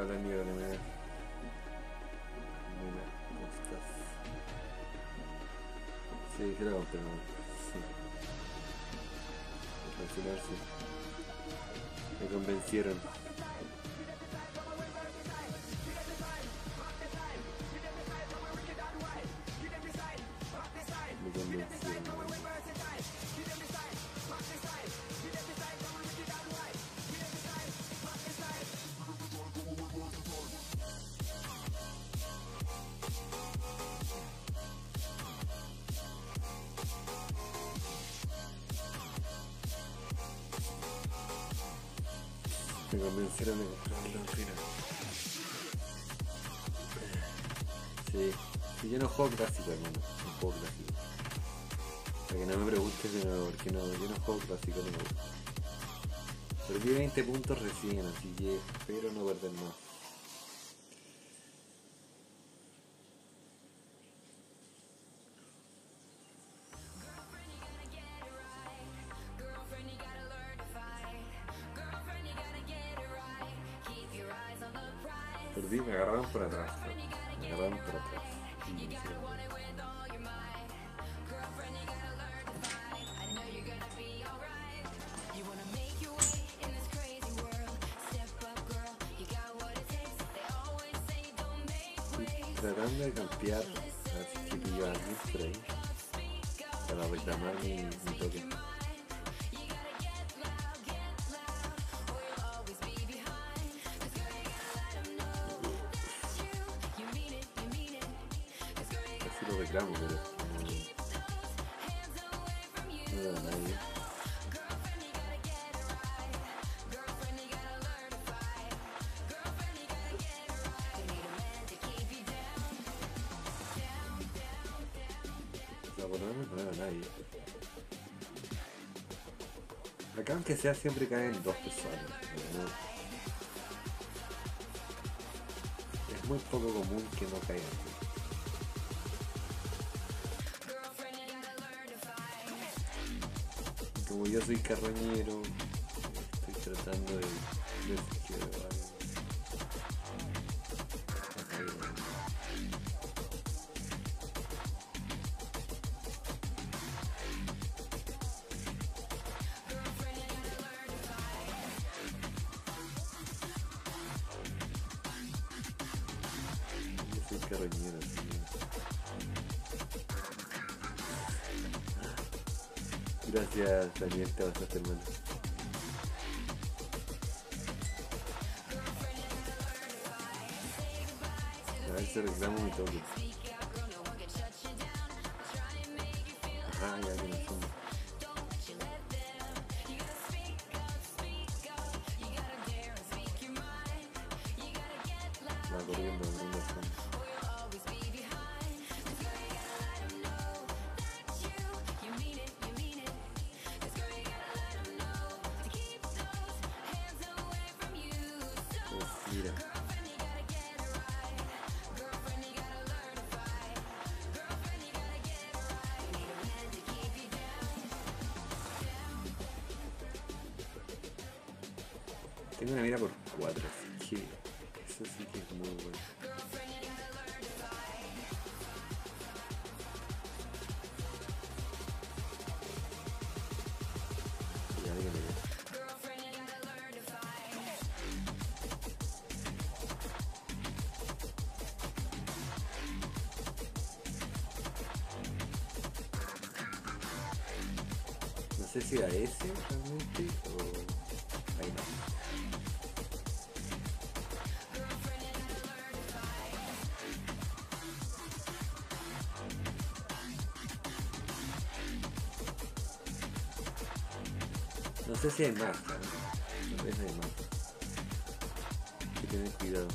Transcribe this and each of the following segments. Daniele Mine podcast. Şey filan tamam. Cancelarse. Me convencieron. Convencieron de comprarlo al final. Sí, si yo no juego clásico, hermano, no juego clásico. Para que no me preguntes de nuevo, porque no, yo no juego clásico, no me gusta. Perdí 20 puntos recién, así que espero no perder más. Perdí, me agarraron por atrás. Me agarraron por atrás. Sí. Tratando de campear así que pillo a Spray para reclamar mi toque. Reclamo, pero no da nadie. La verdad no da nadie. Acá aunque sea siempre caen dos personas, ¿no? Es muy poco común que no caigan. Como yo soy carroñero, estoy tratando de yo soy carroñero, gracias Daniel, te vas a hacer mal. A ver si reclamo mi toque. Ajá, ya que no son. Va corriendo, corriendo. Tengo una mira por 4, así que eso sí que es muy bueno. Y ahí me no sé si era ese realmente o ahí no. No sé si hay más, ¿sabes? No sé si hay más. Hay que tener cuidado.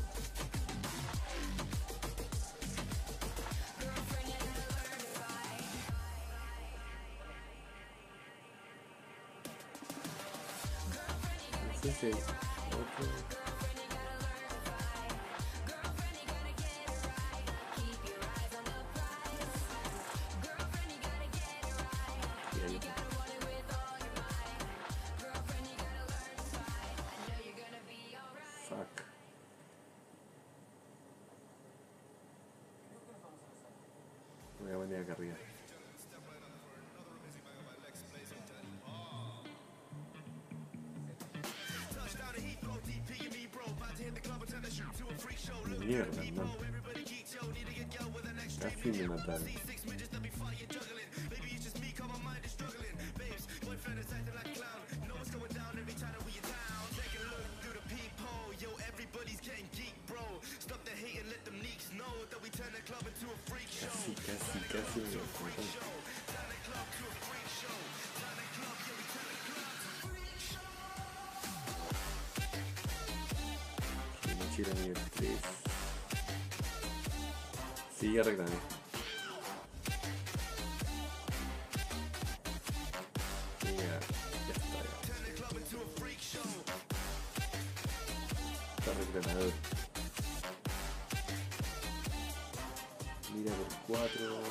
No sé si hay otro. una buena carrera. Mierda, no. Casi me mataron. Casi me mataron. Sigue arreglando. Ya, ya está. Está arreglando. Mira por 4.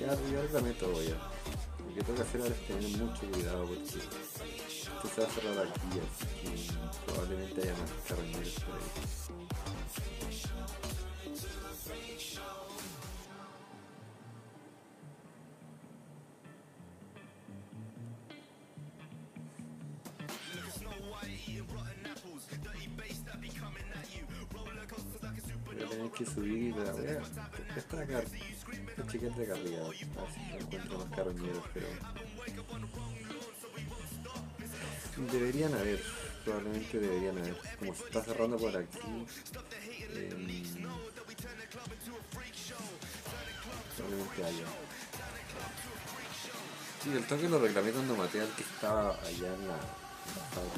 Ya arreglame todo ya. Lo que tengo que hacer ahora es tener mucho cuidado porque se va a cerrar aquí, así que probablemente haya más carroñeros por ahí. Voy a tener que subir y la wea. Esta acá, esta chiquita de acá arriba, a ver si encuentro más carroñeros, pero... deberían haber, probablemente deberían haber. Como se está cerrando por aquí, probablemente haya. Sí, el toque lo reclamé cuando maté al que estaba allá en la sala.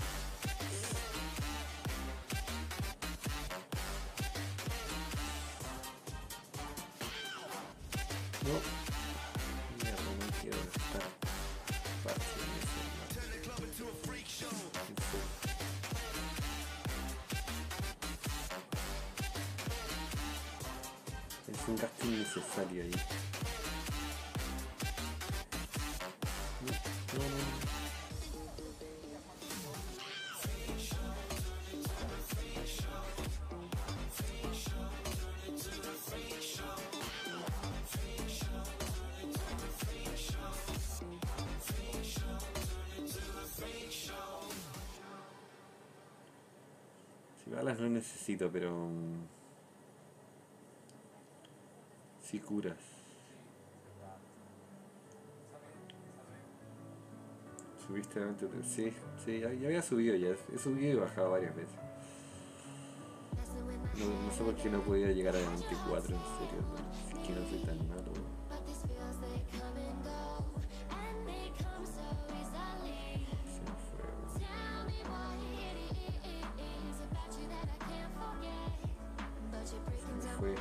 No. Un gasto innecesario ahí. Si balas no necesito, pero... y curas. Subiste antes de... sí, ya había subido ya. He subido y bajado varias veces. No sé por qué no podía llegar a 24, en serio. No, es que no soy tan malo. Se me fue.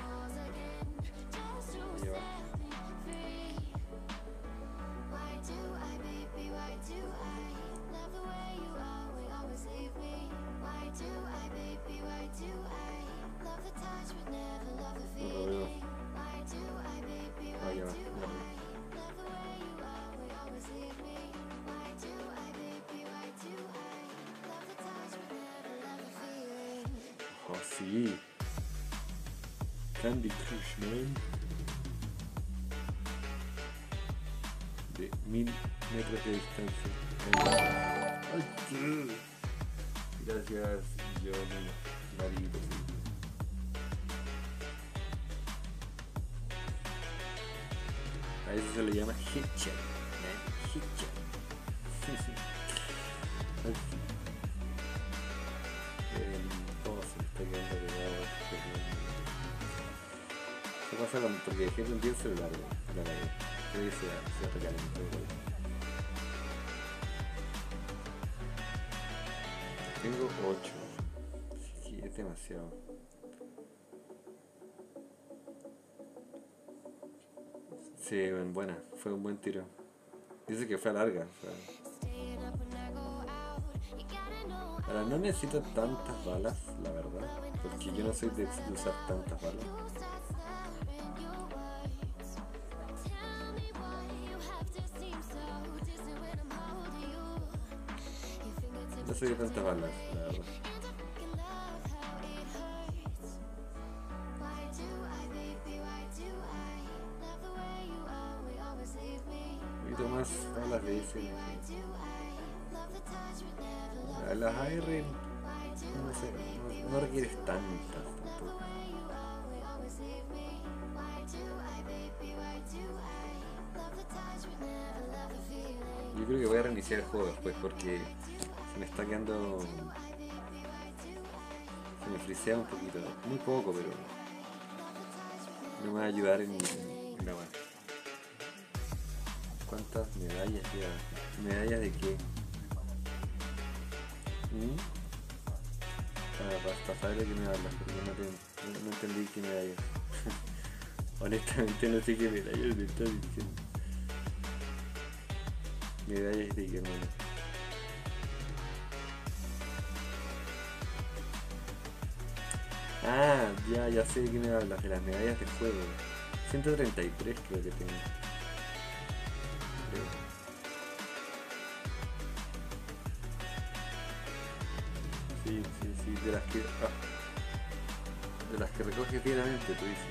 Oh, sí. Candy Crush, man. De 1000 metros de distancia. Ay, sí. Gracias, yo me marido. A eso se le llama headshot. Headshot. ¿Qué pasa cuando porque dejé prendí el celular? La cagué. Creo que se recalentó. Tengo 8. Sí, es demasiado. Sí, buena. Fue un buen tiro. Dice que fue a larga. Ahora no necesito tantas balas, la verdad, porque yo no soy de usar tantas balas. to są ewentowane. I to masz na lewej szynie. La Hayrin no requieres tantas tampoco. Yo creo que voy a reiniciar el juego después porque se me está quedando... Se me frisea un poquito, muy poco, pero me va a ayudar en la base. ¿Cuántas medallas ya? ¿Medallas de qué? Para saber de qué me hablas, porque no entendí qué medallas. Honestamente no sé qué medallas me estás diciendo. Medallas de qué, hermano. Ah, ya sé de qué me hablas, de las medallas de juego. 133 creo que tengo. Sí, de las que recoges diariamente, tú dices.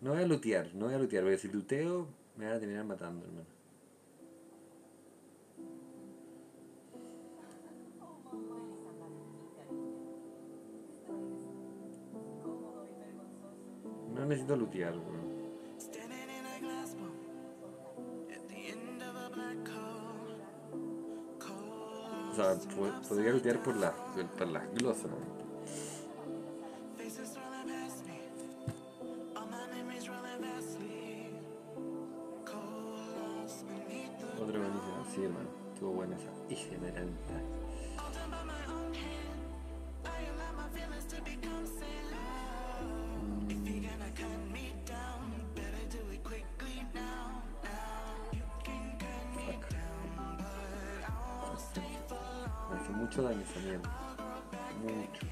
No voy a lootear, porque si looteo me van a terminar matando, hermano. No necesito lootear, bro. O sea, podría lootear por las glosas. Otra buenísima, sí, hermano. Estuvo buena esa. Y generalita. Mucho daño también. Mucho.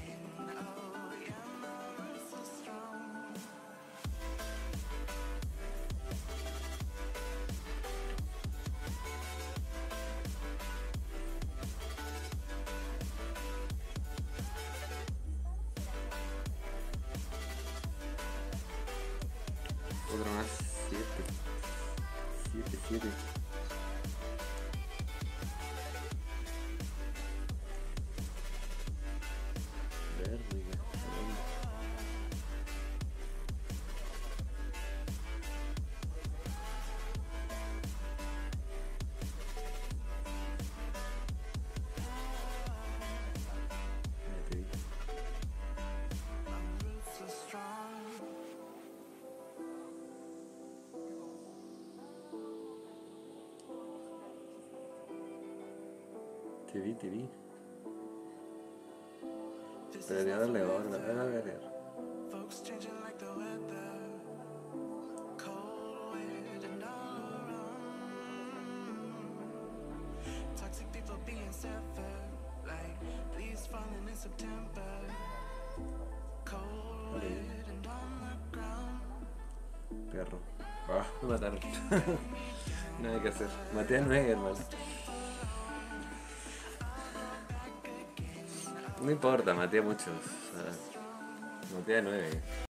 Otro más. 7. Te vi. Pero voy a darle ahora, perro. Ah, me mataron. Nada que hacer. Maté a 9, hermano. No importa, maté a muchos. Maté a 9.